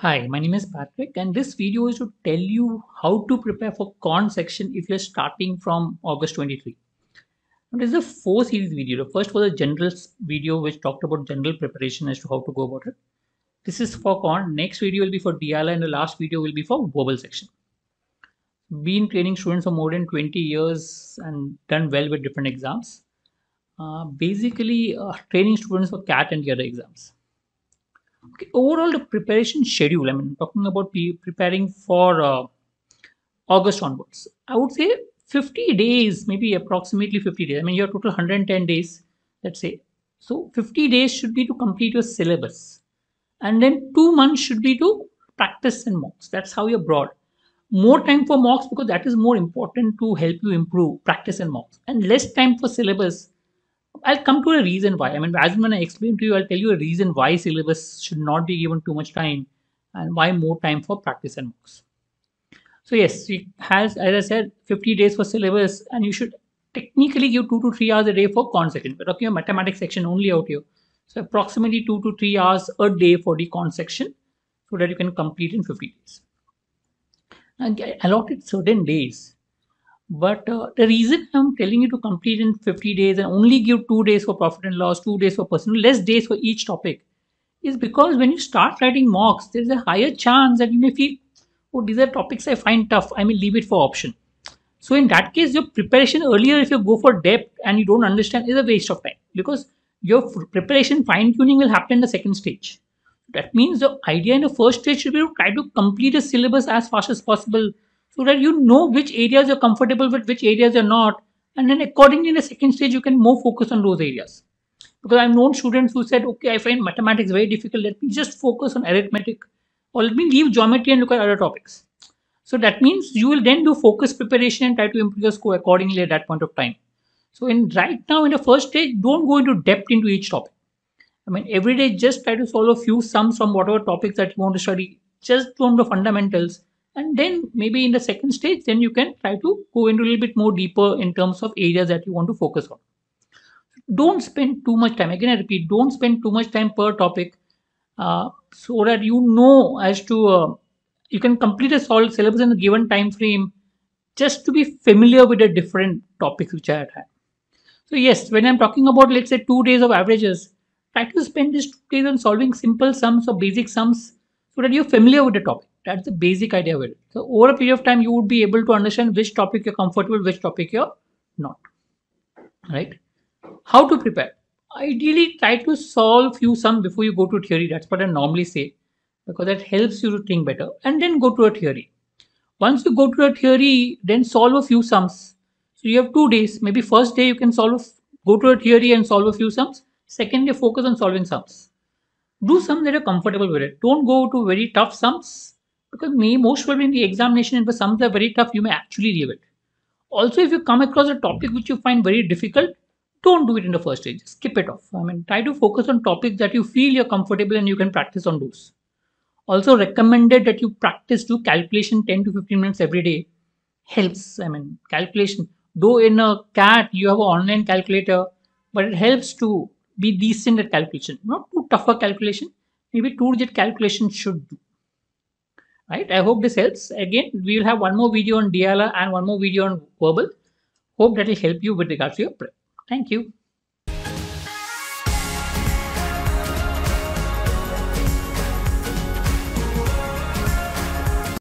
Hi, my name is Patrick, and this video is to tell you how to prepare for quant section if you're starting from August 23. This is a 4 series video. The first was a general video which talked about general preparation as to how to go about it. This is for quant. Next video will be for DILR, and the last video will be for verbal section. Been training students for more than 20 years and done well with different exams. Training students for CAT and the other exams. Okay, overall the preparation schedule, I mean talking about preparing for August onwards, I would say 50 days, maybe approximately 50 days. I mean your total 110 days, let's say. So 50 days should be to complete your syllabus, and then 2 months should be to practice and mocks. That's how you're broad. More time for mocks because that is more important to help you improve practice and mocks, and less time for syllabus. I'll come to a reason why. I mean, as I'm going to explain to you, I'll tell you a reason why syllabus should not be given too much time and why more time for practice and mocks. So yes, it has, as I said, 50 days for syllabus, and you should technically give 2 to 3 hours a day for quant section. We're talking about mathematics section only out here. So approximately 2 to 3 hours a day for the quant section so that you can complete in 50 days. Now, I allotted certain days. But the reason I'm telling you to complete in 50 days and only give 2 days for profit and loss, 2 days for personal, less days for each topic is because when you start writing mocks, there's a higher chance that you may feel, oh, these are topics I find tough, I may leave it for option. So in that case, your preparation earlier, if you go for depth and you don't understand, is a waste of time because your preparation fine-tuning will happen in the second stage. That means the idea in the first stage should be to try to complete a syllabus as fast as possible, so that you know which areas you're comfortable with, which areas you're not. And then accordingly in the second stage, you can more focus on those areas. Because I've known students who said, okay, I find mathematics very difficult. Let me just focus on arithmetic, or let me leave geometry and look at other topics. So that means you will then do focus preparation and try to improve your score accordingly at that point of time. So in right now in the first stage, don't go into depth into each topic. I mean, every day just try to solve a few sums from whatever topics that you want to study, just from the fundamentals. And then maybe in the second stage, then you can try to go into a little bit more deeper in terms of areas that you want to focus on. Don't spend too much time. Again, I repeat, don't spend too much time per topic so that you know as to, you can complete a solid syllabus in a given time frame just to be familiar with the different topics which are at hand. So yes, when I'm talking about, let's say 2 days of averages, try to spend these 2 days on solving simple sums or basic sums so that you're familiar with the topic. That's the basic idea with it. So over a period of time, you would be able to understand which topic you're comfortable, which topic you're not. Right? How to prepare? Ideally, try to solve few sums before you go to theory. That's what I normally say, because that helps you to think better. And then go to a theory. Once you go to a theory, then solve a few sums. So you have 2 days. Maybe first day you can go to a theory and solve a few sums. Second day, focus on solving sums. Do sums that you're comfortable with it. Don't go to very tough sums. Because most probably in the examination, if the sums are very tough, you may actually leave it. Also, if you come across a topic which you find very difficult, don't do it in the first stage. Skip it off. I mean, try to focus on topics that you feel you're comfortable and you can practice on those. Also, recommended that you practice calculation 10 to 15 minutes every day. Helps. I mean, calculation. Though in a CAT, you have an online calculator, but it helps to be decent at calculation. Not too tough a calculation. Maybe too rigid calculation should do. Right, I hope this helps. Again, we will have one more video on DILR and one more video on verbal. Hope that will help you with regards to your prep. Thank you.